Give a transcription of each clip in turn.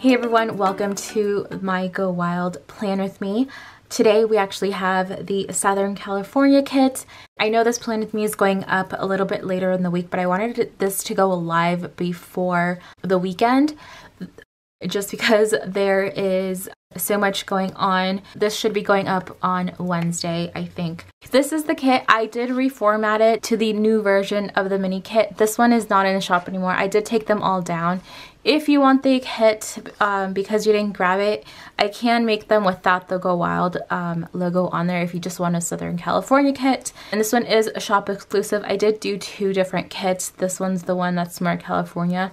Hey everyone, welcome to my Go Wild Plan With Me. Today we actually have the Southern California kit. I know this plan with me is going up a little bit later in the week, but I wanted this to go live before the weekend just because there is so much going on. This should be going up on Wednesday, I think. This is the kit. I did reformat it to the new version of the mini kit. This one is not in the shop anymore. I did take them all down. If you want the kit because you didn't grab it, I can make them without the Go Wild logo on there if you just want a Southern California kit. And this one is a shop exclusive. I did do two different kits. This one's the one that's more California.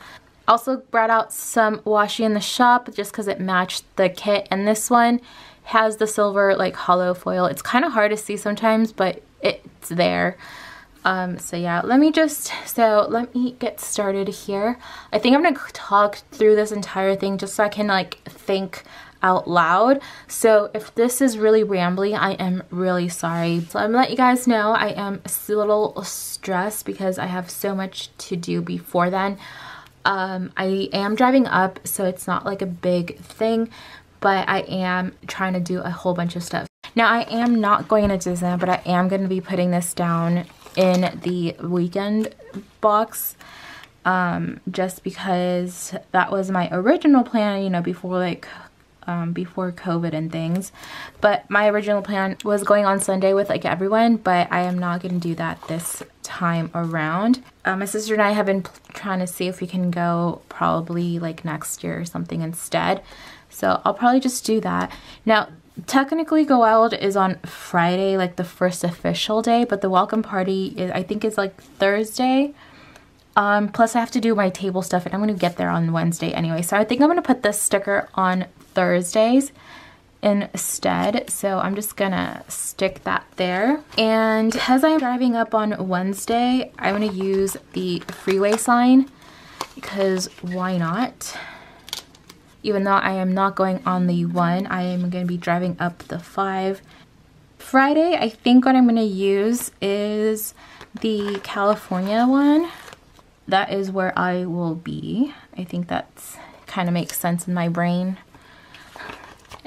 Also brought out some washi in the shop just because it matched the kit, and this one has the silver like hollow foil. It's kind of hard to see sometimes, but it's there. So yeah, let me get started here. I think I'm gonna talk through this entire thing just so I can like think out loud. So if this is really rambly, I am really sorry. So I'm gonna let you guys know I am a little stressed because I have so much to do before then. I am driving up, so it's not like a big thing, but I am trying to do a whole bunch of stuff. Now, I am not going to Disneyland, but I am going to be putting this down in the weekend box, just because that was my original plan, you know, before like before COVID and things. But my original plan was going on Sunday with like everyone, but I am not going to do that this time around. My sister and I have been trying to see if we can go probably like next year or something instead. So I'll probably just do that. Now, technically Go Wild is on Friday, like the first official day, but the welcome party is, I think, is like Thursday. Plus I have to do my table stuff and I'm going to get there on Wednesday anyway. So I think I'm going to put this sticker on Thursdays instead. So I'm just going to stick that there. And as I'm driving up on Wednesday, I'm going to use the freeway sign because why not? Even though I am not going on the 1, I am going to be driving up the 5. Friday, I think what I'm going to use is the California one. That is where I will be. I think that's kind of makes sense in my brain.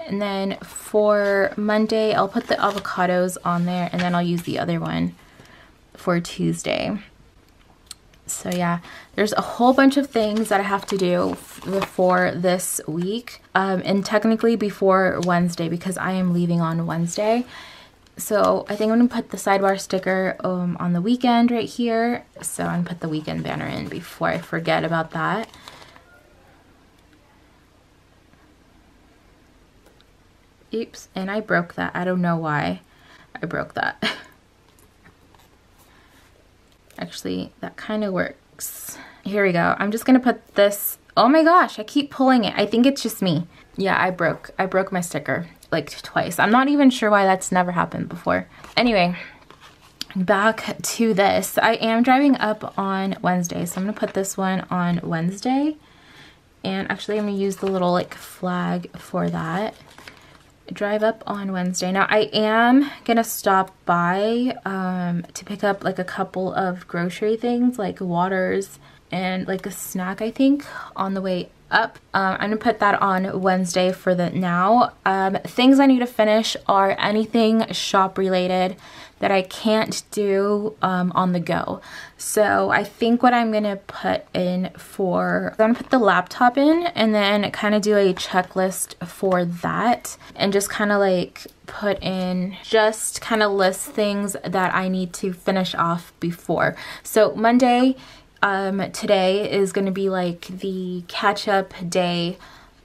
And then for Monday, I'll put the avocados on there and then I'll use the other one for Tuesday. So yeah, there's a whole bunch of things that I have to do before this week, and technically before Wednesday because I am leaving on Wednesday. So I think I'm gonna put the sidebar sticker on the weekend right here. So I'm gonna put the weekend banner in before I forget about that. Oops, and I broke that. I don't know why I broke that. Actually, that kind of works. Here we go. I'm just gonna put this. Oh my gosh, I keep pulling it. I think it's just me. Yeah, I broke my sticker like twice. I'm not even sure why that's never happened before. Anyway, back to this. I am driving up on Wednesday, so I'm gonna put this one on Wednesday. And actually, I'm gonna use the little like flag for that. Drive up on Wednesday. Now I am gonna stop by to pick up like a couple of grocery things like waters and like a snack, I think, on the way up. I'm gonna put that on Wednesday for the now. Things I need to finish are anything shop related that I can't do on the go. So I think what I'm gonna put in for, I'm gonna put the laptop in and then kind of do a checklist for that and just kind of like put in, just kind of list things that I need to finish off before. So Monday, today is gonna be like the catch-up day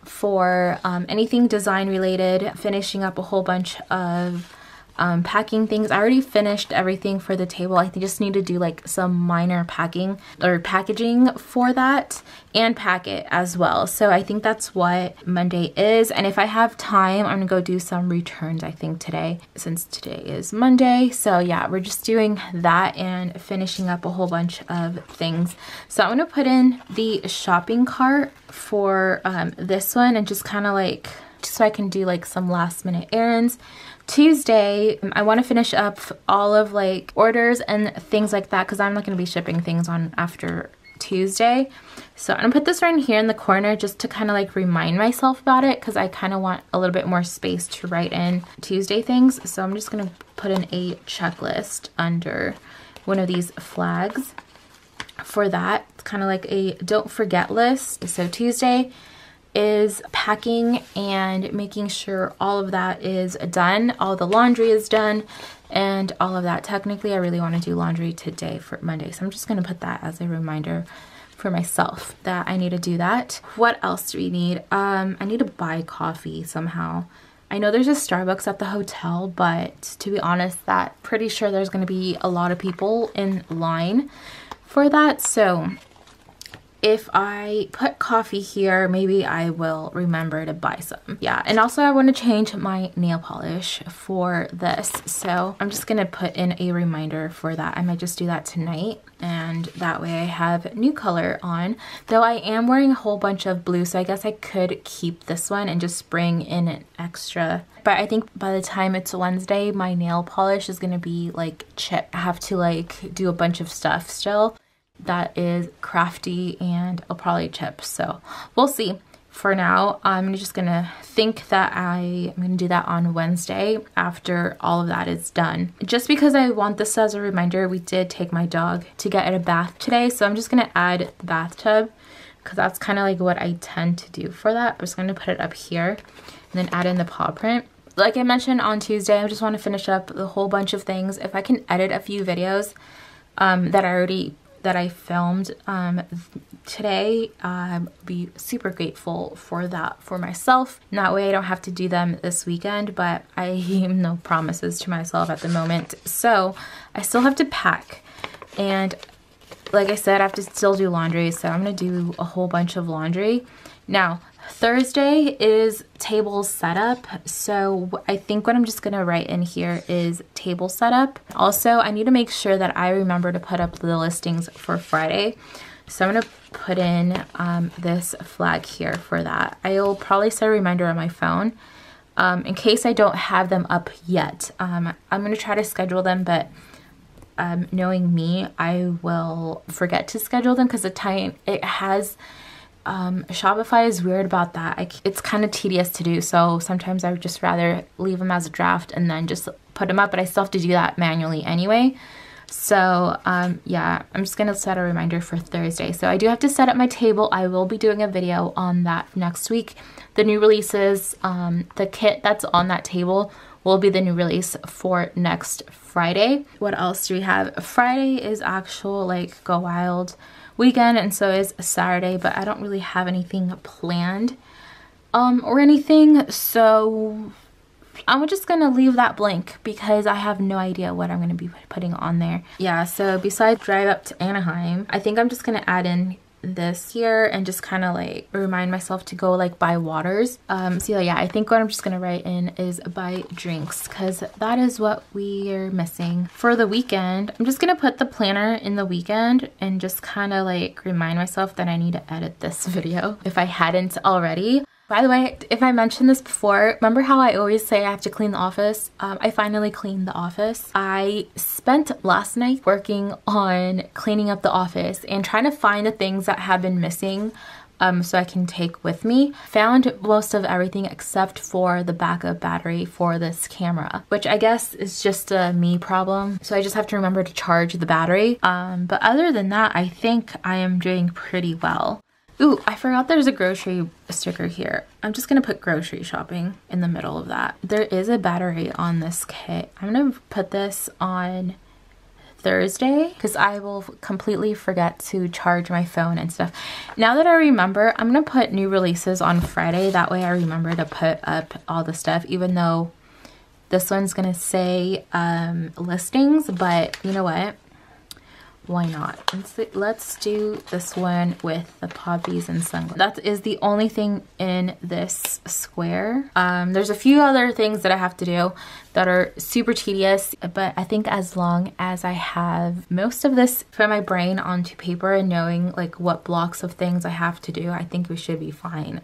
for anything design related, finishing up a whole bunch of packing things. I already finished everything for the table. I just need to do like some minor packing or packaging for that and pack it as well. So I think that's what Monday is. And if I have time, I'm gonna go do some returns, I think, today, since today is Monday. So yeah, we're just doing that and finishing up a whole bunch of things. So I'm gonna put in the shopping cart for this one and just kind of like, just so I can do like some last minute errands. Tuesday, I want to finish up all of like orders and things like that because I'm not going to be shipping things on after Tuesday. So I'm gonna put this right here in the corner just to kind of like remind myself about it, because I kind of want a little bit more space to write in Tuesday things. So I'm just gonna put in a checklist under one of these flags for that. It's kind of like a don't forget list. So Tuesday is packing and making sure all of that is done, all the laundry is done and all of that. Technically, I really want to do laundry today for Monday, so I'm just going to put that as a reminder for myself that I need to do that. What else do we need? I need to buy coffee somehow. I know there's a Starbucks at the hotel, but to be honest, that pretty sure there's going to be a lot of people in line for that. So if I put coffee here, maybe I will remember to buy some. Yeah, and also I want to change my nail polish for this. So I'm just gonna put in a reminder for that. I might just do that tonight, and that way I have new color on. Though I am wearing a whole bunch of blue, so I guess I could keep this one and just bring in an extra. But I think by the time it's Wednesday, my nail polish is gonna be like chipped. I have to like do a bunch of stuff still that is crafty and I'll probably chip, so we'll see. For now, I'm just gonna think that I'm gonna do that on Wednesday after all of that is done. Just because I want this as a reminder, we did take my dog to get a bath today, so I'm just gonna add the bathtub because that's kind of like what I tend to do for that. I'm just gonna put it up here and then add in the paw print. Like I mentioned on Tuesday, I just want to finish up the whole bunch of things. If I can edit a few videos that I filmed today, I'd be super grateful for that for myself. And that way I don't have to do them this weekend, but I have no promises to myself at the moment. So I still have to pack. And like I said, I have to still do laundry. So I'm gonna do a whole bunch of laundry. Now, Thursday is table setup, so I think what I'm just gonna write in here is table setup. Also, I need to make sure that I remember to put up the listings for Friday, so I'm gonna put in this flag here for that. I'll probably set a reminder on my phone in case I don't have them up yet. I'm gonna try to schedule them, but knowing me, I will forget to schedule them because the time it has. Shopify is weird about that. It's kind of tedious to do, so sometimes I would just rather leave them as a draft and then just put them up, but I still have to do that manually anyway. So yeah, I'm just gonna set a reminder for Thursday. So I do have to set up my table. I will be doing a video on that next week. The new releases, the kit that's on that table will be the new release for next Friday. What else do we have? Friday is actual like Go Wild weekend, and so is Saturday, but I don't really have anything planned or anything, so I'm just gonna leave that blank because I have no idea what I'm gonna be putting on there. Yeah, so besides drive up to Anaheim, I think I'm just gonna add in this year and just kind of like remind myself to go like buy waters. So yeah, I think what I'm just gonna write in is buy drinks because that is what we're missing for the weekend. I'm just gonna put the planner in the weekend and just kind of like remind myself that I need to edit this video if I hadn't already. By the way, if I mentioned this before, remember how I always say I have to clean the office? I finally cleaned the office. I spent last night working on cleaning up the office and trying to find the things that have been missing so I can take with me. Found most of everything except for the backup battery for this camera, which I guess is just a me problem. So I just have to remember to charge the battery. But other than that, I think I am doing pretty well. Ooh, I forgot there's a grocery sticker here. I'm just gonna put grocery shopping in the middle of that. There is a battery on this kit. I'm gonna put this on Thursday because I will completely forget to charge my phone and stuff. Now that I remember, I'm gonna put new releases on Friday. That way I remember to put up all the stuff, even though this one's gonna say listings, but you know what? Why not? Let's do this one with the poppies and sunglasses. That is the only thing in this square. There's a few other things that I have to do that are super tedious, but I think as long as I have most of this from my brain onto paper and knowing like what blocks of things I have to do, I think we should be fine.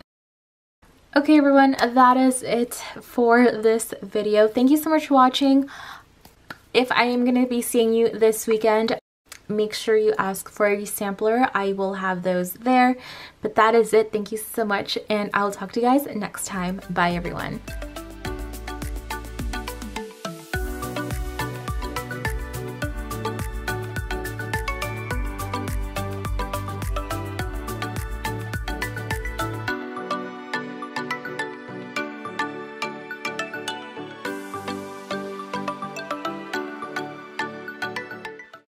Okay everyone, that is it for this video. Thank you so much for watching. If I am going to be seeing you this weekend, make sure you ask for a sampler. I will have those there. But that is it. Thank you so much, and I'll talk to you guys next time. Bye everyone.